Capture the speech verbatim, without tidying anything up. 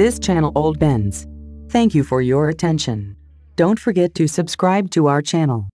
this channel OldBenz. Thank you for your attention. Don't forget to subscribe to our channel.